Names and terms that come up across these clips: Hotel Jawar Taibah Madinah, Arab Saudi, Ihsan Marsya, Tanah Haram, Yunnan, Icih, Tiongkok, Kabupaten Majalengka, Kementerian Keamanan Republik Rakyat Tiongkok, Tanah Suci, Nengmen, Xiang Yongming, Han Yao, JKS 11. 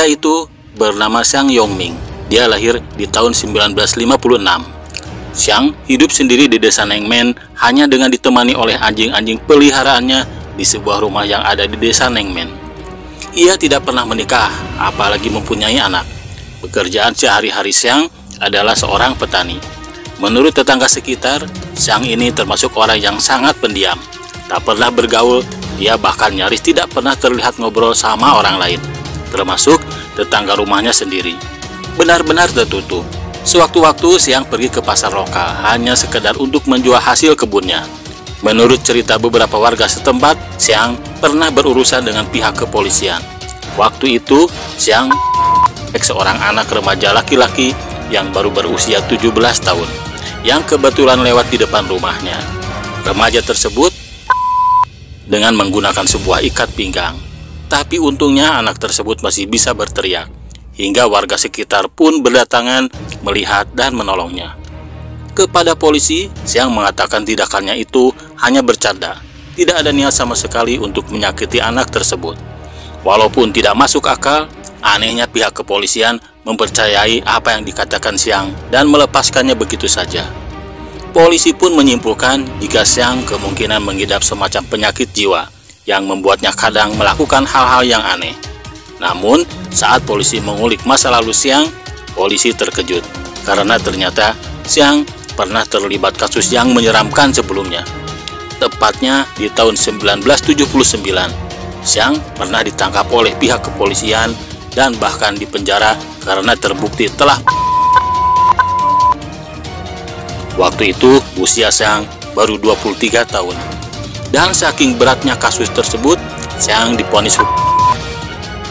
Pria itu bernama Xiang Yongming. Dia lahir di tahun 1956. Xiang hidup sendiri di desa Nengmen hanya dengan ditemani oleh anjing-anjing peliharaannya di sebuah rumah yang ada di desa Nengmen. Ia tidak pernah menikah, apalagi mempunyai anak. Pekerjaan sehari-hari Xiang adalah seorang petani. Menurut tetangga sekitar, Xiang ini termasuk orang yang sangat pendiam. Tak pernah bergaul, dia bahkan nyaris tidak pernah terlihat ngobrol sama orang lain, termasuk tetangga rumahnya sendiri. Benar-benar tertutup. Sewaktu-waktu Xiang pergi ke pasar lokal hanya sekedar untuk menjual hasil kebunnya. Menurut cerita beberapa warga setempat, Xiang pernah berurusan dengan pihak kepolisian. Waktu itu, Xiang seorang anak remaja laki-laki yang baru berusia 17 tahun, yang kebetulan lewat di depan rumahnya. Remaja tersebut dengan menggunakan sebuah ikat pinggang. Tapi untungnya anak tersebut masih bisa berteriak, hingga warga sekitar pun berdatangan melihat dan menolongnya. Kepada polisi, Xiang mengatakan tindakannya itu hanya bercanda, tidak ada niat sama sekali untuk menyakiti anak tersebut. Walaupun tidak masuk akal, anehnya pihak kepolisian mempercayai apa yang dikatakan Xiang dan melepaskannya begitu saja. Polisi pun menyimpulkan jika Xiang kemungkinan mengidap semacam penyakit jiwa yang membuatnya kadang melakukan hal-hal yang aneh. Namun, saat polisi mengulik masa lalu Xiang, polisi terkejut karena ternyata Xiang pernah terlibat kasus yang menyeramkan sebelumnya. Tepatnya di tahun 1979, Xiang pernah ditangkap oleh pihak kepolisian dan bahkan dipenjara karena terbukti telah. Waktu itu usia Xiang baru 23 tahun. Dan saking beratnya kasus tersebut, Xiang diponis hukum.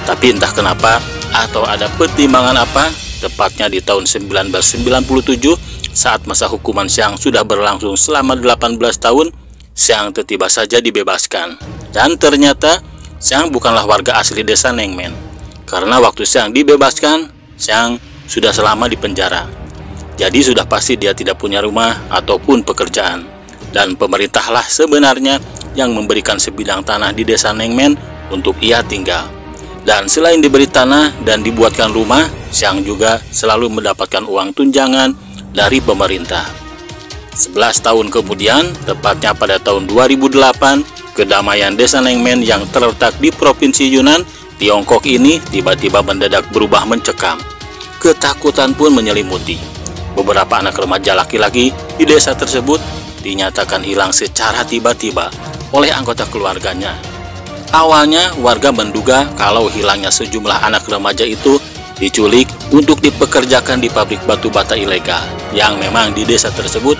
Tapi entah kenapa atau ada pertimbangan apa, tepatnya di tahun 1997, saat masa hukuman Xiang sudah berlangsung selama 18 tahun, Xiang tiba-tiba saja dibebaskan. Dan ternyata Xiang bukanlah warga asli desa Nengmen. Karena waktu Xiang dibebaskan, Xiang sudah selama di penjara. Jadi sudah pasti dia tidak punya rumah ataupun pekerjaan. Dan pemerintahlah sebenarnya yang memberikan sebidang tanah di desa Nengmen untuk ia tinggal. Dan selain diberi tanah dan dibuatkan rumah, Xiang juga selalu mendapatkan uang tunjangan dari pemerintah. 11 tahun kemudian, tepatnya pada tahun 2008, kedamaian desa Nengmen yang terletak di provinsi Yunnan, Tiongkok ini tiba-tiba mendadak berubah mencekam. Ketakutan pun menyelimuti. Beberapa anak remaja laki-laki di desa tersebut dinyatakan hilang secara tiba-tiba oleh anggota keluarganya. Awalnya warga menduga kalau hilangnya sejumlah anak remaja itu diculik untuk dipekerjakan di pabrik batu bata ilegal, yang memang di desa tersebut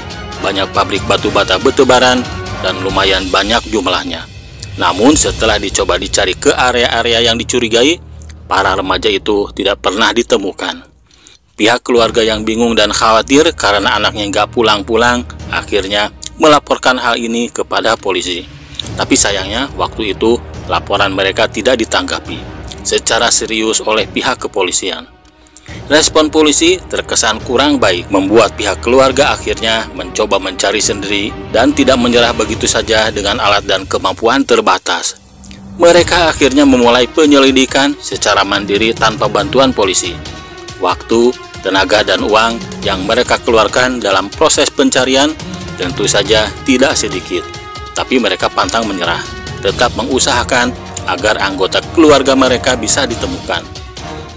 banyak pabrik batu bata betebaran dan lumayan banyak jumlahnya. Namun setelah dicoba dicari ke area-area yang dicurigai, para remaja itu tidak pernah ditemukan. Pihak keluarga yang bingung dan khawatir karena anaknya nggak pulang-pulang, akhirnya melaporkan hal ini kepada polisi. Tapi sayangnya waktu itu laporan mereka tidak ditanggapi secara serius oleh pihak kepolisian. Respon polisi terkesan kurang baik, membuat pihak keluarga akhirnya mencoba mencari sendiri dan tidak menyerah begitu saja dengan alat dan kemampuan terbatas. Mereka akhirnya memulai penyelidikan secara mandiri tanpa bantuan polisi. Waktu, tenaga, dan uang yang mereka keluarkan dalam proses pencarian tentu saja tidak sedikit. Tapi mereka pantang menyerah, tetap mengusahakan agar anggota keluarga mereka bisa ditemukan.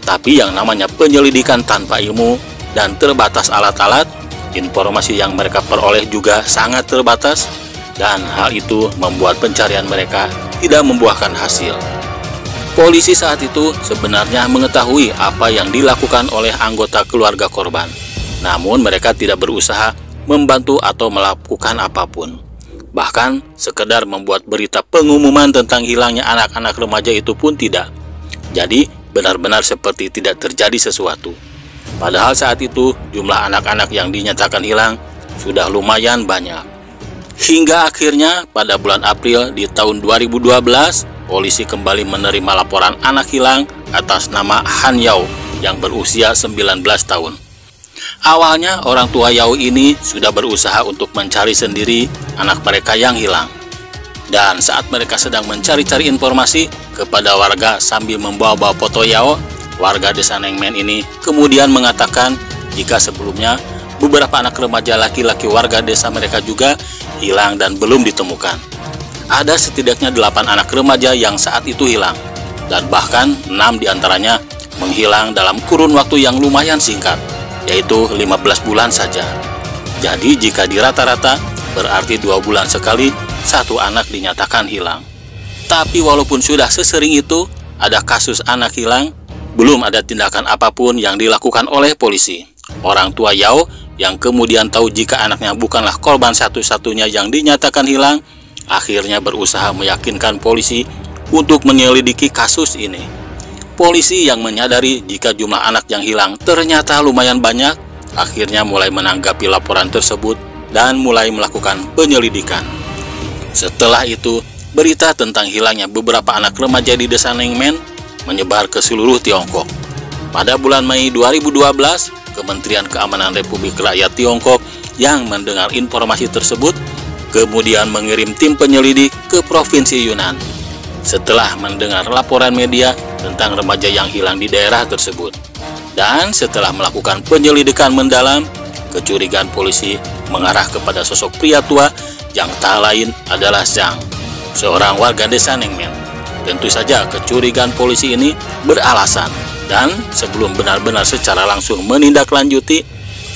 Tapi yang namanya penyelidikan tanpa ilmu dan terbatas alat-alat, informasi yang mereka peroleh juga sangat terbatas, dan hal itu membuat pencarian mereka tidak membuahkan hasil. Polisi saat itu sebenarnya mengetahui apa yang dilakukan oleh anggota keluarga korban, namun mereka tidak berusaha membantu atau melakukan apapun. Bahkan sekedar membuat berita pengumuman tentang hilangnya anak-anak remaja itu pun tidak. Jadi benar-benar seperti tidak terjadi sesuatu. Padahal saat itu jumlah anak-anak yang dinyatakan hilang sudah lumayan banyak. Hingga akhirnya pada bulan April di tahun 2012, polisi kembali menerima laporan anak hilang atas nama Han Yao yang berusia 19 tahun. Awalnya orang tua Yao ini sudah berusaha untuk mencari sendiri anak mereka yang hilang. Dan saat mereka sedang mencari-cari informasi kepada warga sambil membawa-bawa foto Yao, Warga desa Nengmen ini kemudian mengatakan jika sebelumnya beberapa anak remaja laki-laki warga desa mereka juga hilang dan belum ditemukan. Ada setidaknya 8 anak remaja yang saat itu hilang, dan bahkan 6 diantaranya menghilang dalam kurun waktu yang lumayan singkat, yaitu 15 bulan saja. Jadi jika dirata-rata, berarti 2 bulan sekali satu anak dinyatakan hilang. Tapi walaupun sudah sesering itu, ada kasus anak hilang, belum ada tindakan apapun yang dilakukan oleh polisi. Orang tua Yao yang kemudian tahu jika anaknya bukanlah korban satu-satunya yang dinyatakan hilang, akhirnya berusaha meyakinkan polisi untuk menyelidiki kasus ini. Polisi yang menyadari jika jumlah anak yang hilang ternyata lumayan banyak, akhirnya mulai menanggapi laporan tersebut dan mulai melakukan penyelidikan. Setelah itu, berita tentang hilangnya beberapa anak remaja di desa Nengmen menyebar ke seluruh Tiongkok. Pada bulan Mei 2012, Kementerian Keamanan Republik Rakyat Tiongkok yang mendengar informasi tersebut kemudian mengirim tim penyelidik ke Provinsi Yunnan. Setelah mendengar laporan media tentang remaja yang hilang di daerah tersebut, dan setelah melakukan penyelidikan mendalam, kecurigaan polisi mengarah kepada sosok pria tua yang tak lain adalah Xiang, seorang warga desa Nengmen. Tentu saja kecurigaan polisi ini beralasan, dan sebelum benar-benar secara langsung menindaklanjuti,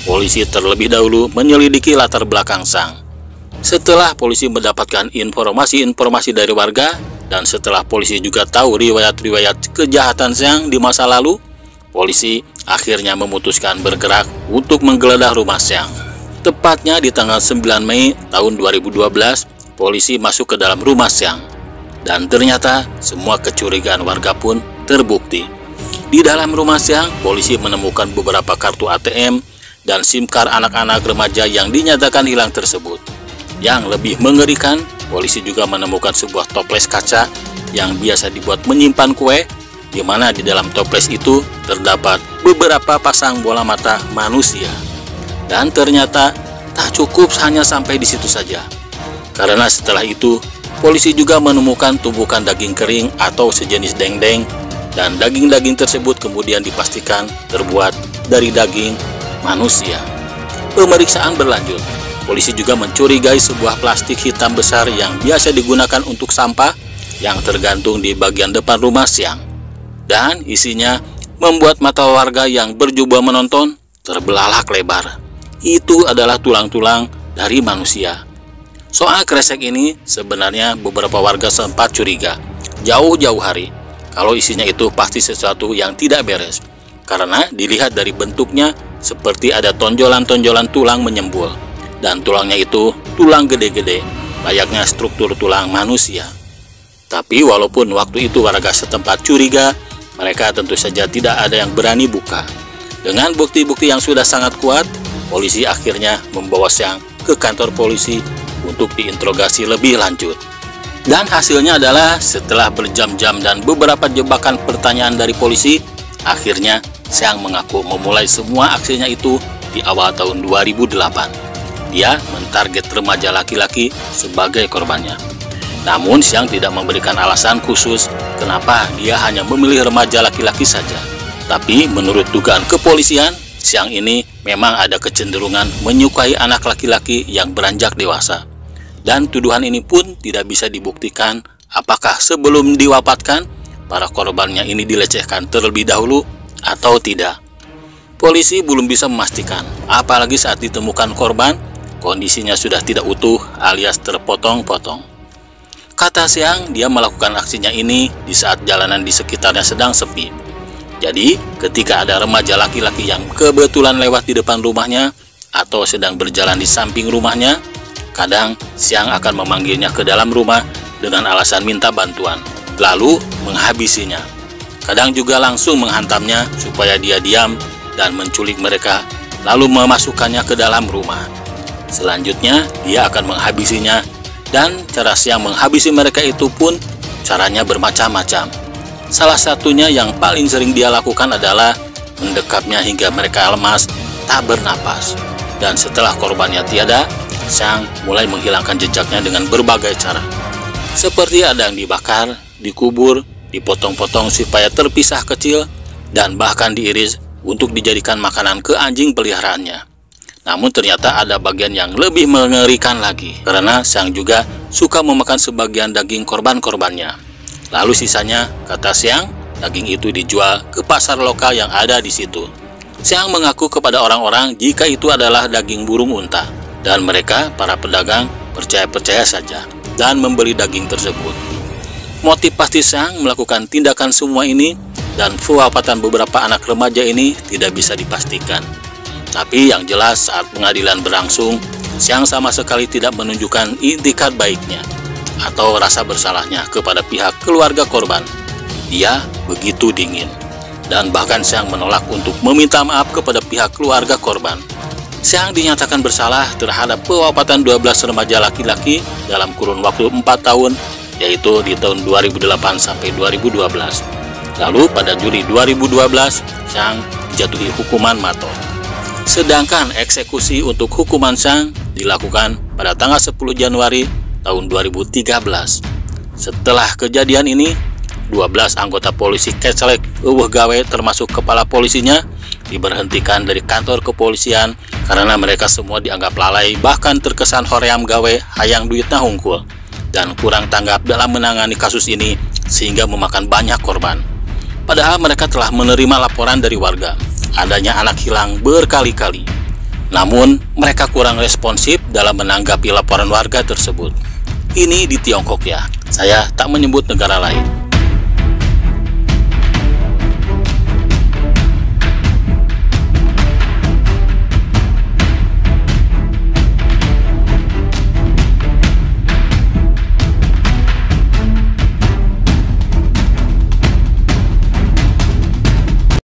polisi terlebih dahulu menyelidiki latar belakang Xiang. Setelah polisi mendapatkan informasi-informasi dari warga, dan setelah polisi juga tahu riwayat-riwayat kejahatan Xiang di masa lalu, polisi akhirnya memutuskan bergerak untuk menggeledah rumah Xiang. Tepatnya di tanggal 9 Mei tahun 2012, polisi masuk ke dalam rumah Xiang. Dan ternyata semua kecurigaan warga pun terbukti. Di dalam rumah Xiang, polisi menemukan beberapa kartu ATM dan SIM card anak-anak remaja yang dinyatakan hilang tersebut. Yang lebih mengerikan, polisi juga menemukan sebuah toples kaca yang biasa dibuat menyimpan kue, di mana di dalam toples itu terdapat beberapa pasang bola mata manusia. Dan ternyata tak cukup hanya sampai di situ saja, karena setelah itu polisi juga menemukan tumpukan daging kering atau sejenis dendeng, dan daging-daging tersebut kemudian dipastikan terbuat dari daging manusia. Pemeriksaan berlanjut. Polisi juga mencurigai sebuah plastik hitam besar yang biasa digunakan untuk sampah yang tergantung di bagian depan rumah Xiang. Dan isinya membuat mata warga yang berjubah menonton terbelalak lebar. Itu adalah tulang-tulang dari manusia. Soal kresek ini sebenarnya beberapa warga sempat curiga jauh-jauh hari kalau isinya itu pasti sesuatu yang tidak beres. Karena dilihat dari bentuknya seperti ada tonjolan-tonjolan tulang menyembul. Dan tulangnya itu tulang gede-gede, layaknya struktur tulang manusia. Tapi walaupun waktu itu warga setempat curiga, mereka tentu saja tidak ada yang berani buka. Dengan bukti-bukti yang sudah sangat kuat, polisi akhirnya membawa Xiang ke kantor polisi untuk diinterogasi lebih lanjut. Dan hasilnya adalah setelah berjam-jam dan beberapa jebakan pertanyaan dari polisi, akhirnya Xiang mengaku memulai semua aksinya itu di awal tahun 2008. Dia mentarget remaja laki-laki sebagai korbannya. Namun Xiang tidak memberikan alasan khusus kenapa dia hanya memilih remaja laki-laki saja. Tapi menurut dugaan kepolisian, Xiang ini memang ada kecenderungan menyukai anak laki-laki yang beranjak dewasa. Dan tuduhan ini pun tidak bisa dibuktikan apakah sebelum diwafatkan para korbannya ini dilecehkan terlebih dahulu atau tidak. Polisi belum bisa memastikan, apalagi saat ditemukan korban kondisinya sudah tidak utuh alias terpotong-potong. Kata Xiang, dia melakukan aksinya ini di saat jalanan di sekitarnya sedang sepi. Jadi ketika ada remaja laki-laki yang kebetulan lewat di depan rumahnya atau sedang berjalan di samping rumahnya, kadang Xiang akan memanggilnya ke dalam rumah dengan alasan minta bantuan, lalu menghabisinya. Kadang juga langsung menghantamnya supaya dia diam dan menculik mereka, lalu memasukkannya ke dalam rumah. Selanjutnya dia akan menghabisinya, dan cara Xiang menghabisi mereka itu pun caranya bermacam-macam. Salah satunya yang paling sering dia lakukan adalah mendekapnya hingga mereka lemas tak bernapas. Dan setelah korbannya tiada, Xiang mulai menghilangkan jejaknya dengan berbagai cara, seperti ada yang dibakar, dikubur, dipotong-potong supaya terpisah kecil, dan bahkan diiris untuk dijadikan makanan ke anjing peliharaannya. Namun ternyata ada bagian yang lebih mengerikan lagi, karena Xiang juga suka memakan sebagian daging korban-korbannya. Lalu sisanya, kata Xiang, daging itu dijual ke pasar lokal yang ada di situ. Xiang mengaku kepada orang-orang jika itu adalah daging burung unta, dan mereka, para pedagang, percaya-percaya saja dan membeli daging tersebut. Motif pasti Xiang melakukan tindakan semua ini dan kewafatan beberapa anak remaja ini tidak bisa dipastikan. Tapi yang jelas saat pengadilan berlangsung, Xiang sama sekali tidak menunjukkan itikad baiknya atau rasa bersalahnya kepada pihak keluarga korban. Dia begitu dingin, dan bahkan Xiang menolak untuk meminta maaf kepada pihak keluarga korban. Xiang dinyatakan bersalah terhadap pewafatan 12 remaja laki-laki dalam kurun waktu 4 tahun, yaitu di tahun 2008 sampai 2012. Lalu pada Juli 2012, Xiang dijatuhi hukuman mati. Sedangkan eksekusi untuk hukuman Xiang dilakukan pada tanggal 10 Januari tahun 2013. Setelah kejadian ini, 12 anggota polisi Kecelek Eueuh Gawe termasuk kepala polisinya diberhentikan dari kantor kepolisian karena mereka semua dianggap lalai, bahkan terkesan hoream gawe hayang duitna hungkul dan kurang tanggap dalam menangani kasus ini sehingga memakan banyak korban. Padahal mereka telah menerima laporan dari warga adanya anak hilang berkali-kali. Namun mereka kurang responsif dalam menanggapi laporan warga tersebut. Ini di Tiongkok ya, saya tak menyebut negara lain.